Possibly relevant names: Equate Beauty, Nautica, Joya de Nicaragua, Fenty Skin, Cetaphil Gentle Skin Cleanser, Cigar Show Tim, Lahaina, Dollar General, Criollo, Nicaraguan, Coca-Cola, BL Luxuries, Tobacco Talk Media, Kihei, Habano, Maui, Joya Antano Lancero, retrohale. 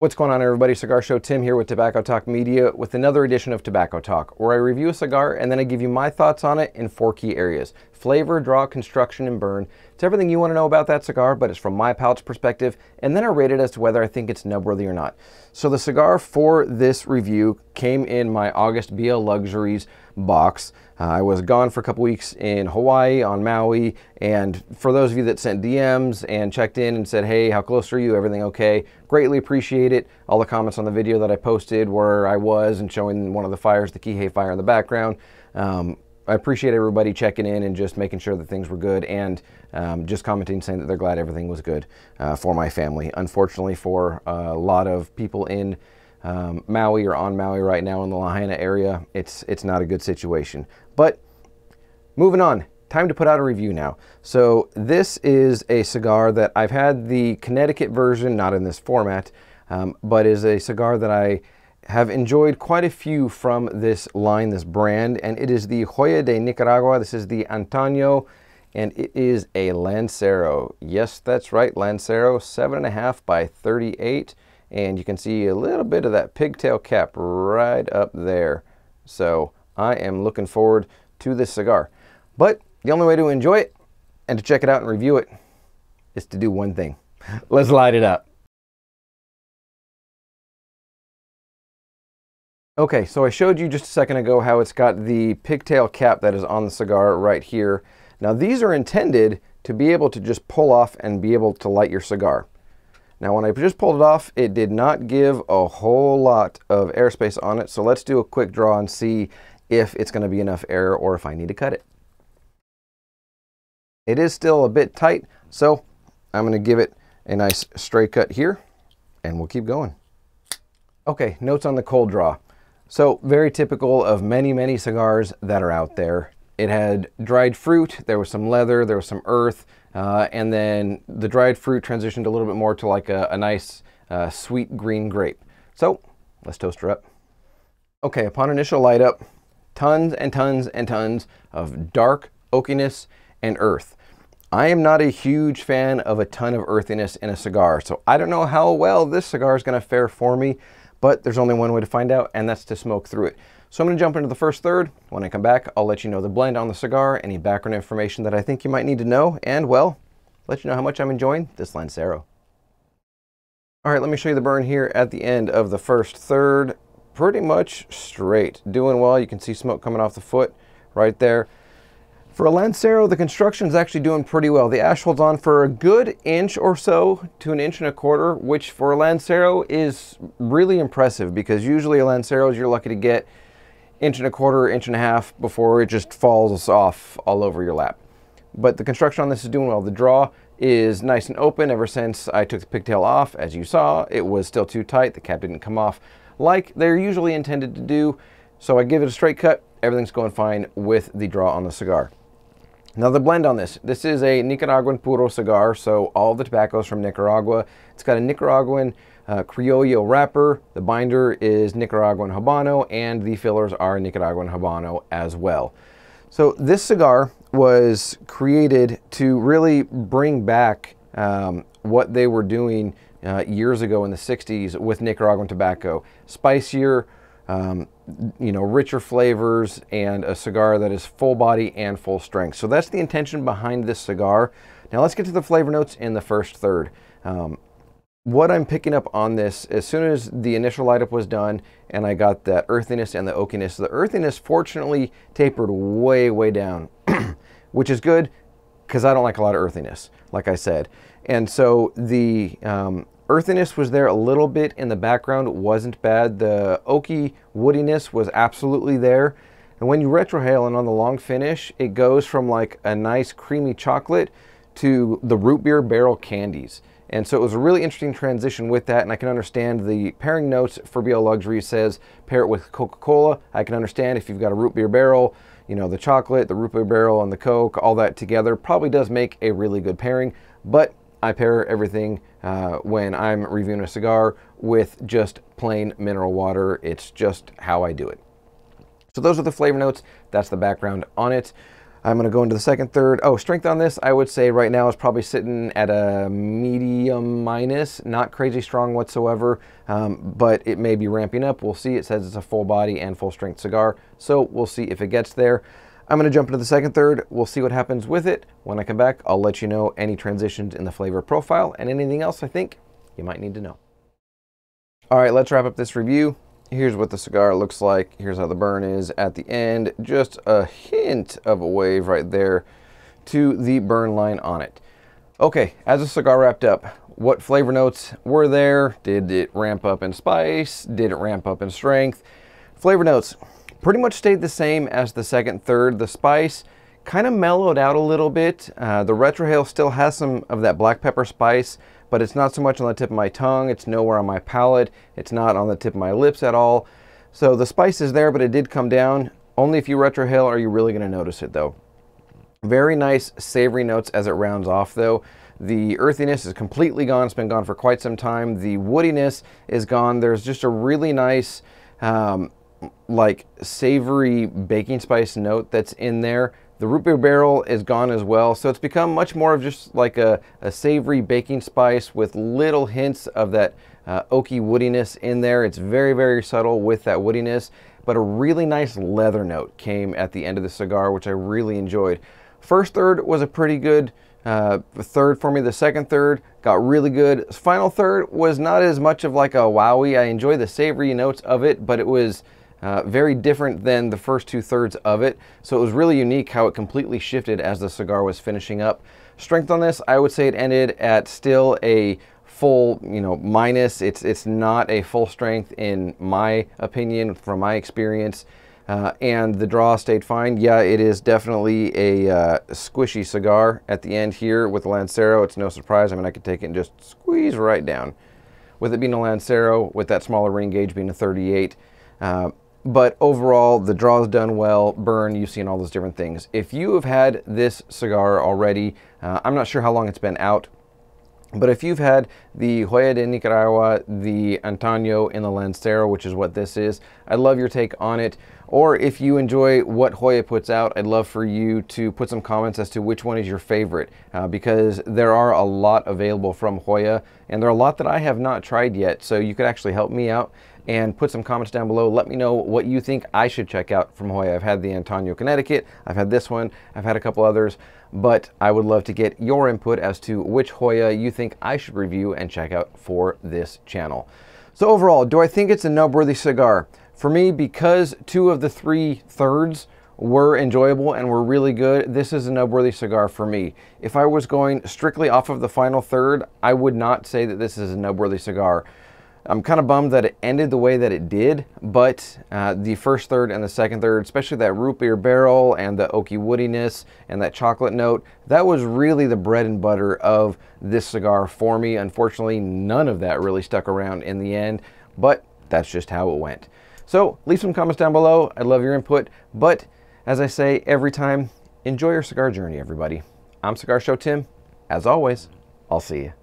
What's going on, everybody? Cigar Show Tim here with Tobacco Talk Media with another edition of Tobacco Talk, where I review a cigar and then I give you my thoughts on it in four key areas: flavor, draw, construction, and burn. It's everything you want to know about that cigar, but it's from my palate's perspective, and then I rate it as to whether I think it's nub-worthy or not. So the cigar for this review came in my August BL Luxuries box. I was gone for a couple weeks in Hawaii, on Maui, and for those of you that sent DMs and checked in and said, hey, how close are you? Everything okay? Greatly appreciate it. All the comments on the video that I posted where I was and showing one of the fires, the Kihei fire in the background. I appreciate everybody checking in and just making sure that things were good and just commenting saying that they're glad everything was good for my family. Unfortunately, for a lot of people in Maui or on Maui right now in the Lahaina area, it's not a good situation. But moving on, time to put out a review now. So this is a cigar that I've had the Connecticut version, not in this format, but is a cigar that I have enjoyed quite a few from this line, this brand, and it is the Joya de Nicaragua. This is the Antano, and it is a Lancero. Yes, that's right, Lancero, 7.5 by 38. And you can see a little bit of that pigtail cap right up there. So I am looking forward to this cigar. But the only way to enjoy it and to check it out and review it is to do one thing. Let's light it up. Okay, so I showed you just a second ago how it's got the pigtail cap that is on the cigar right here. Now these are intended to be able to just pull off and be able to light your cigar. Now when I just pulled it off, it did not give a whole lot of airspace on it, so let's do a quick draw and see if it's going to be enough air or if I need to cut it. It is still a bit tight, so I'm going to give it a nice stray cut here, and we'll keep going. Okay, notes on the cold draw. So very typical of many cigars that are out there. It had dried fruit, there was some leather, there was some earth, and then the dried fruit transitioned a little bit more to like a nice sweet green grape. So let's toast her up. Okay, upon initial light up, tons and tons and tons of dark oakiness and earth. I am not a huge fan of a ton of earthiness in a cigar, so I don't know how well this cigar is going to fare for me, but there's only one way to find out, and that's to smoke through it. So I'm going to jump into the first third. When I come back, I'll let you know the blend on the cigar, any background information that I think you might need to know, and, well, let you know how much I'm enjoying this Lancero. All right, let me show you the burn here at the end of the first third. Pretty much straight. Doing well. You can see smoke coming off the foot right there. For a Lancero, the construction's actually doing pretty well. The ash holds on for a good inch or so to an inch and a quarter, which for a Lancero is really impressive, because usually a Lancero, you're lucky to get inch and a quarter, inch and a half before it just falls off all over your lap. But the construction on this is doing well. The draw is nice and open. Ever since I took the pigtail off, as you saw, it was still too tight. The cap didn't come off like they're usually intended to do. So I give it a straight cut. Everything's going fine with the draw on the cigar. Now the blend on this. This is a Nicaraguan Puro cigar, so all the tobacco is from Nicaragua. It's got a Nicaraguan Criollo wrapper. The binder is Nicaraguan Habano, and the fillers are Nicaraguan Habano as well. So this cigar was created to really bring back what they were doing years ago in the 60s with Nicaraguan tobacco. Spicier, you know, richer flavors, and a cigar that is full body and full strength. So that's the intention behind this cigar. Now let's get to the flavor notes in the first third. What I'm picking up on this, as soon as the initial light up was done and I got that earthiness and the oakiness, the earthiness fortunately tapered way down, which is good because I don't like a lot of earthiness, like I said. And so the earthiness was there a little bit in the background. It wasn't bad. The oaky woodiness was absolutely there. And when you retrohale and on the long finish, it goes from like a nice creamy chocolate to the root beer barrel candies. And so it was a really interesting transition with that. And I can understand the pairing notes for BL Luxury says pair it with Coca-Cola. I can understand if you've got a root beer barrel, you know, the chocolate, the root beer barrel and the Coke, all that together probably does make a really good pairing. But I pair everything when I'm reviewing a cigar with just plain mineral water. It's just how I do it. So those are the flavor notes. That's the background on it. I'm going to go into the second, third. Oh, strength on this, I would say right now is probably sitting at a medium minus, not crazy strong whatsoever, but it may be ramping up. We'll see. It says it's a full body and full strength cigar, so we'll see if it gets there. I'm going to jump into the second, third. We'll see what happens with it. When I come back, I'll let you know any transitions in the flavor profile and anything else I think you might need to know. All right, let's wrap up this review. Here's what the cigar looks like. Here's how the burn is at the end. Just a hint of a wave right there to the burn line on it. Okay, as the cigar wrapped up, what flavor notes were there? Did it ramp up in spice? Did it ramp up in strength? Flavor notes pretty much stayed the same as the second, third. The spice kind of mellowed out a little bit. The retrohale still has some of that black pepper spice, but it's not so much on the tip of my tongue. It's nowhere on my palate. It's not on the tip of my lips at all. So the spice is there, but it did come down. Only if you retrohale are you really gonna notice it though. Very nice savory notes as it rounds off though. The earthiness is completely gone. It's been gone for quite some time. The woodiness is gone. There's just a really nice like savory baking spice note that's in there. The root beer barrel is gone as well, so it's become much more of just like a savory baking spice with little hints of that oaky woodiness in there. It's very, very subtle with that woodiness, but a really nice leather note came at the end of the cigar, which I really enjoyed. First third was a pretty good third for me. The second third got really good. Final third was not as much of like a wowie. I enjoy the savory notes of it, but it was very different than the first two thirds of it. So it was really unique how it completely shifted as the cigar was finishing up. Strength on this, I would say it ended at still a full, minus. It's not a full strength in my opinion, from my experience. And the draw stayed fine. Yeah, it is definitely a squishy cigar at the end here with the Lancero. It's no surprise. I mean, I could take it and just squeeze right down. With it being a Lancero, with that smaller ring gauge being a 38, but overall, the draw's done well, burn, you've seen all those different things. If you have had this cigar already, I'm not sure how long it's been out, but if you've had the Joya de Nicaragua, the Antano, and the Lancero, which is what this is, I'd love your take on it. Or if you enjoy what Joya puts out, I'd love for you to put some comments as to which one is your favorite, because there are a lot available from Joya, and there are a lot that I have not tried yet, so you could actually help me out and put some comments down below. Let me know what you think I should check out from Joya. I've had the Antano Connecticut, I've had this one, I've had a couple others, but I would love to get your input as to which Joya you think I should review and check out for this channel. So overall, do I think it's a noteworthy cigar? For me, because two of the three thirds were enjoyable and were really good, this is a noteworthy cigar for me. If I was going strictly off of the final third, I would not say that this is a noteworthy cigar. I'm kind of bummed that it ended the way that it did, but the first third and the second third, especially that root beer barrel and the oaky woodiness and that chocolate note, that was really the bread and butter of this cigar for me. Unfortunately, none of that really stuck around in the end, but that's just how it went. So leave some comments down below. I love your input, but as I say every time, enjoy your cigar journey, everybody. I'm Cigar Show Tim. As always, I'll see you.